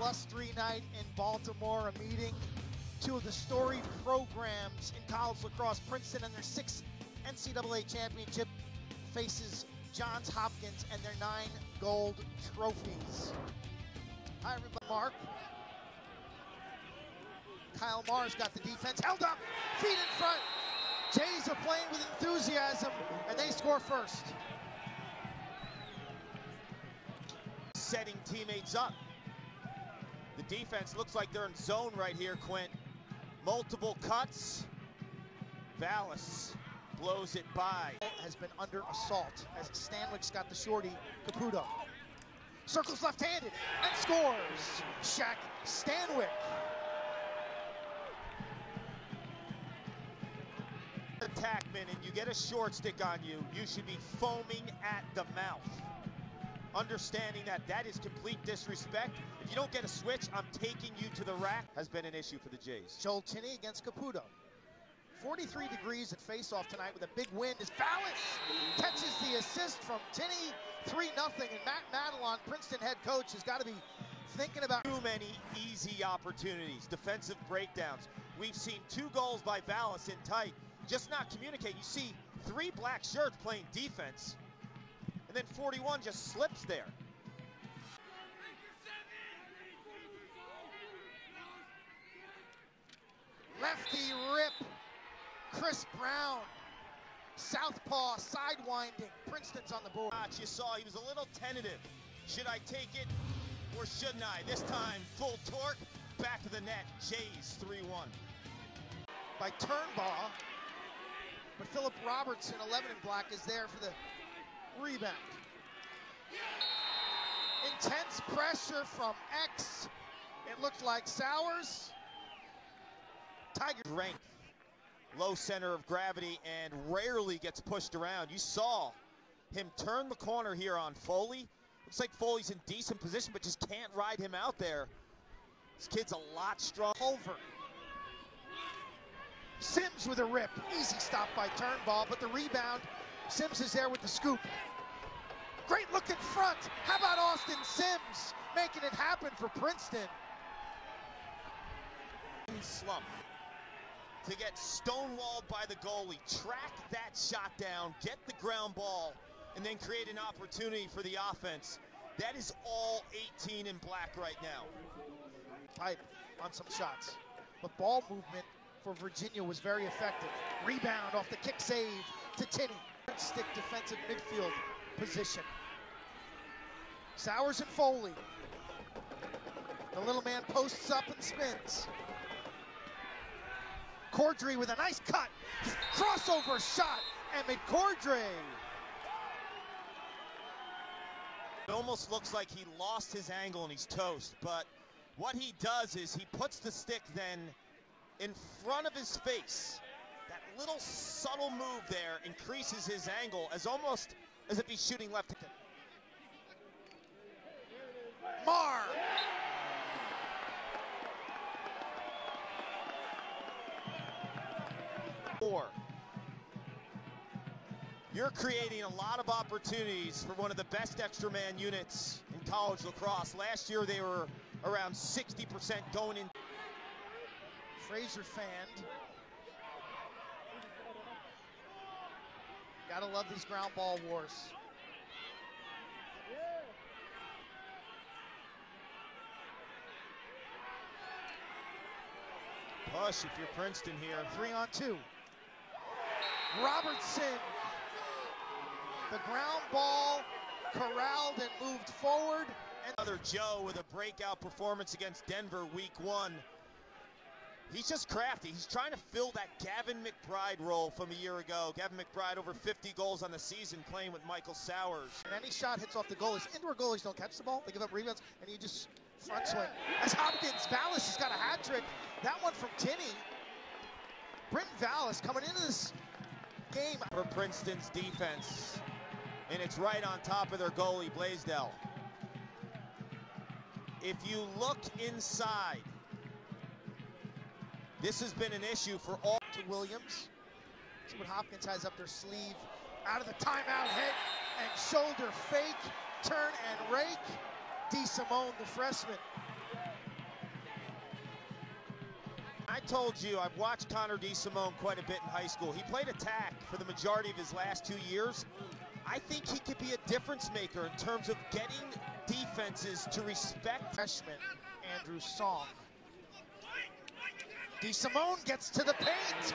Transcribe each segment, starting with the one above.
Plus Three Night in Baltimore, a meeting two of the storied programs in college lacrosse. Princeton and their 6th NCAA championship faces Johns Hopkins and their 9 gold trophies. Hi, everybody. Mark. Kyle Marr's got the defense held up, feet in front. Jays are playing with enthusiasm, and they score first. Setting teammates up. The defense looks like they're in zone right here, Quint. Multiple cuts. Vallis blows it by. Has been under assault as Stanwick's got the shorty, Caputo. Circles left-handed and scores. Shaq Stanwick. Attackman, and you get a short stick on you, you should be foaming at the mouth. Understanding that that is complete disrespect. If you don't get a switch, I'm taking you to the rack. Has been an issue for the Jays. Joel Tinney against Caputo. 43 degrees at face-off tonight with a big win as Vallis catches the assist from Tinney. 3-0, and Matt Madalon, Princeton head coach, has got to be thinking about too many easy opportunities, defensive breakdowns. We've seen 2 goals by Vallis in tight. Just not communicate. You see 3 black shirts playing defense, and then 41 just slips there. Lefty rip, Chris Brown, southpaw, sidewinding. Princeton's on the board. You saw he was a little tentative. Should I take it or shouldn't I? This time, full torque, back to the net. Jays 3-1. By Turnbaugh. But Philip Robertson, 11 in black, is there for the rebound. Intense pressure from X. It looked like Sowers. Tiger rank. Low center of gravity and rarely gets pushed around. You saw him turn the corner here on Foley. Looks like Foley's in decent position, but just can't ride him out there. This kid's a lot stronger. Over. Sims with a rip, easy stop by Turnbaugh, but the rebound, Sims is there with the scoop. Great look in front, how about Austin Sims making it happen for Princeton? Slump to get stonewalled by the goalie, track that shot down, get the ground ball, and then create an opportunity for the offense. That is all 18 in black right now. Pipe on some shots, but ball movement for Virginia was very effective. Rebound off the kick save to Tinney. Stick defensive midfield position. Sowers and Foley. The little man posts up and spins. Cordry with a nice cut. Crossover shot, Emmett Cordry. It almost looks like he lost his angle and he's toast, but what he does is he puts the stick then in front of his face. That little subtle move there increases his angle as almost as if he's shooting left. Marr. Four. You're creating a lot of opportunities for one of the best extra man units in college lacrosse. Last year they were around 60% going in. Fraser fanned. Gotta love these ground ball wars. Push if you're Princeton here. 3-on-2. Robertson. The ground ball corralled and moved forward. And another Joe with a breakout performance against Denver week 1. He's just crafty. He's trying to fill that Gavin McBride role from a year ago. Gavin McBride over 50 goals on the season playing with Michael Sowers. And any shot hits off the goalies. Indoor goalies don't catch the ball. They give up rebounds, and you just front swing. As Hopkins, Vallis has got a hat trick. That one from Tinney. Britton Vallis coming into this game. For Princeton's defense. And it's right on top of their goalie, Blaisdell. If you look inside, this has been an issue for all. To Williams. See what Hopkins has up their sleeve. Out of the timeout, hit and shoulder fake, turn and rake. DeSimone, the freshman. I told you I've watched Connor DeSimone quite a bit in high school. He played attack for the majority of his last 2 years. I think he could be a difference maker in terms of getting defenses to respect freshman Andrew Song. DeSimone gets to the paint.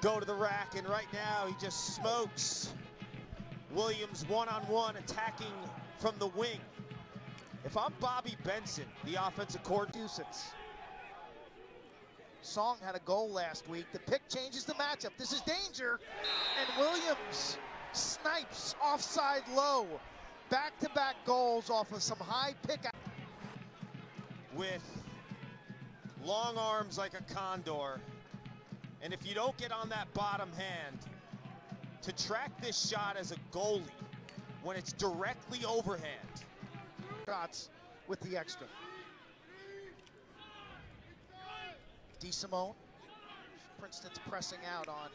Go to the rack, and right now he just smokes Williams one-on-one, attacking from the wing. If I'm Bobby Benson, the offensive coordinator. Song had a goal last week. The pick changes the matchup. This is danger, and Williams snipes offside low. Back-to-back goals off of some high pick. With long arms like a condor, and if you don't get on that bottom hand, to track this shot as a goalie when it's directly overhand. Shots with the extra. DeSimone, Princeton's pressing out on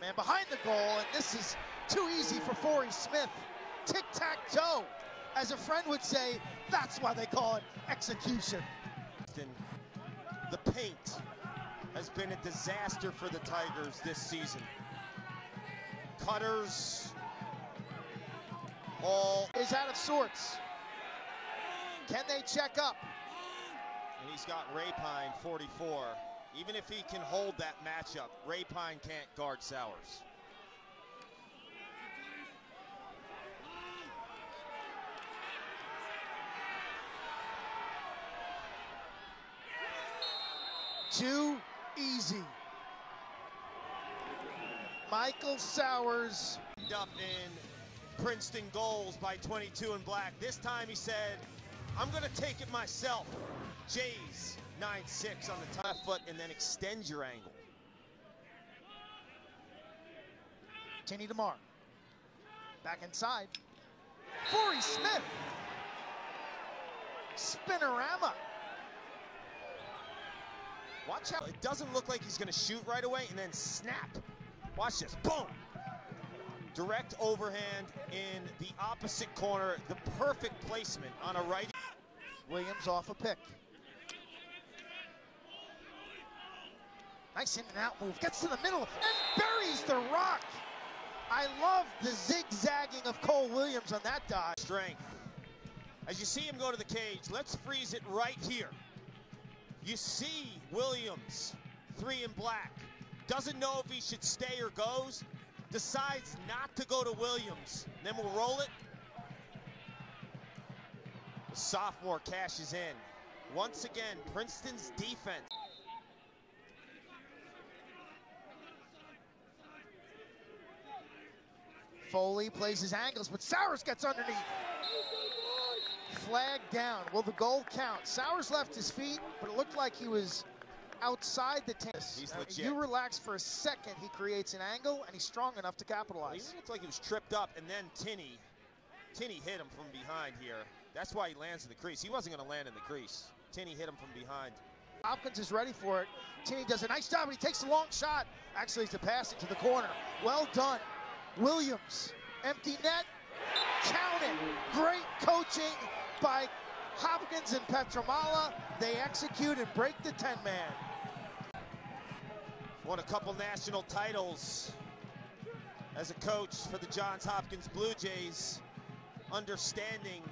man behind the goal, and this is too easy for Corey Smith. Tic-tac-toe, as a friend would say, that's why they call it execution. The paint has been a disaster for the Tigers this season. Cutters, all is out of sorts. Can they check up? And he's got Ray Pine, 44. Even if he can hold that matchup, Ray Pine can't guard Sowers. Too easy. Michael Sowers. Up in Princeton goals by 22 in black. This time he said, I'm gonna take it myself. Jays, 9-6 on the top foot, and then extend your angle. Tinney to Marr. Back inside. Corey Smith. Spinorama. Watch out. It doesn't look like he's going to shoot right away, and then snap. Watch this. Boom. Direct overhand in the opposite corner. The perfect placement on a right. Williams off a pick. Nice in and out move. Gets to the middle and buries the rock. I love the zigzagging of Cole Williams on that dive. Strength. As you see him go to the cage, let's freeze it right here. You see Williams, 3 in black, doesn't know if he should stay or goes, decides not to go to Williams, then we'll roll it. The sophomore cashes in. Once again, Princeton's defense. Foley plays his angles, but Sowers gets underneath. Flag down. Will the goal count? Sowers left his feet, but it looked like he was outside the tennis. You relax for a second, he creates an angle, and he's strong enough to capitalize. He looked like he was tripped up, and then Tinney hit him from behind here. That's why he lands in the crease. He wasn't going to land in the crease. Tinney hit him from behind. Hopkins is ready for it. Tinney does a nice job, and he takes a long shot. Actually, it's a pass into the corner. Well done. Williams, empty net, count it. Great coaching by Hopkins and Pietramala. They execute and break the 10-man. Won a couple national titles as a coach for the Johns Hopkins Blue Jays, understanding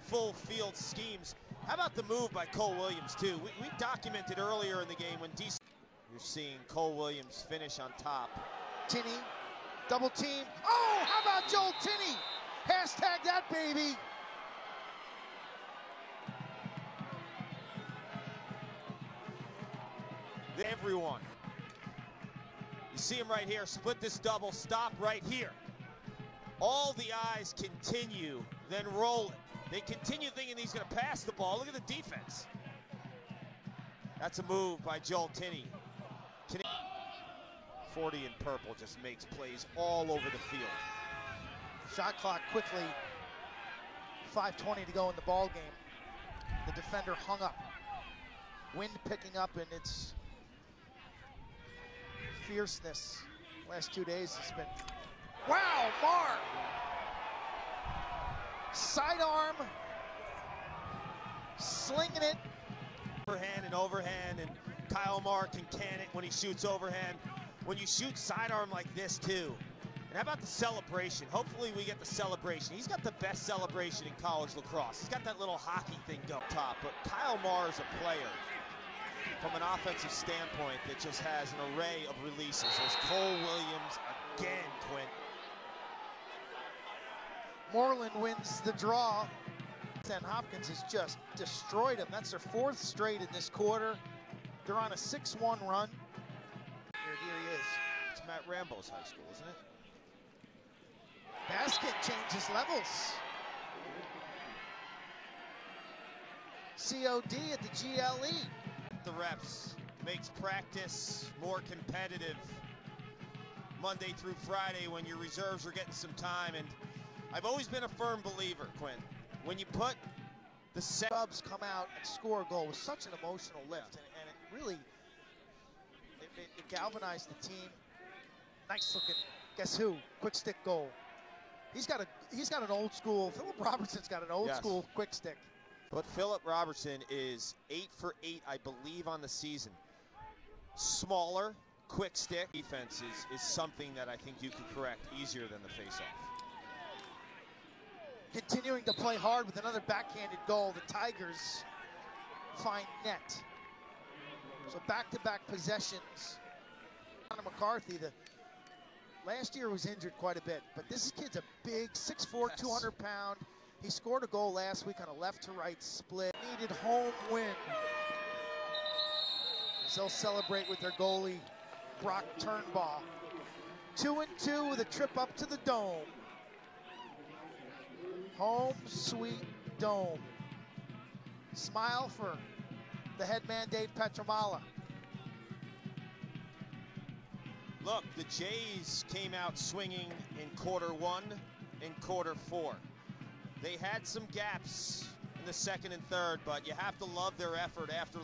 full field schemes. How about the move by Cole Williams, too? We documented earlier in the game when DC. You're seeing Cole Williams finish on top. Tinney, double team. Oh, how about Joel Tinney? Hashtag that, baby. Everyone. You see him right here, split this double, stop right here. All the eyes continue, then roll it. They continue thinking he's going to pass the ball. Look at the defense. That's a move by Joel Tinney. 40 in purple just makes plays all over the field. Shot clock quickly. 5:20 to go in the ball game. The defender hung up. Wind picking up, and it's fierceness. Last 2 days has been wow, Marr. sidearm, slinging it. Overhand and overhand, and Kyle Marr can can it when he shoots overhand. When you shoot sidearm like this too. And how about the celebration? Hopefully we get the celebration. He's got the best celebration in college lacrosse. He's got that little hockey thing up top, but Kyle Marr is a player from an offensive standpoint that just has an array of releases. There's Cole Williams again, Quinn. Moreland wins the draw. Johns Hopkins has just destroyed him. That's their fourth straight in this quarter. They're on a 6-1 run. Here he is. It's Matt Rambo's high school, isn't it? Basket changes levels. COD at the GLE. The reps makes practice more competitive Monday through Friday when your reserves are getting some time. And I've always been a firm believer, Quinn, when you put the subs come out and score a goal with such an emotional lift, and it really it galvanized the team. Nice looking, guess who? Quick stick goal. He's got an old school. Philip Robertson's got an old school quick stick. But Philip Robertson is 8 for 8, I believe, on the season. Smaller, quick stick defenses is something that I think you can correct easier than the faceoff. Continuing to play hard with another backhanded goal, the Tigers find net. So back-to-back possessions. Connor McCarthy, last year was injured quite a bit, but this kid's a big 6'4", 200-pound. He scored a goal last week on a left-to-right split. Needed home win. They'll celebrate with their goalie, Brock Turnbaugh. 2-2 with a trip up to the Dome. Home sweet Dome. Smile for the head man, Dave Pietramala. Look, the Jays came out swinging in quarter 1 and quarter 4. They had some gaps in the second and third, but you have to love their effort after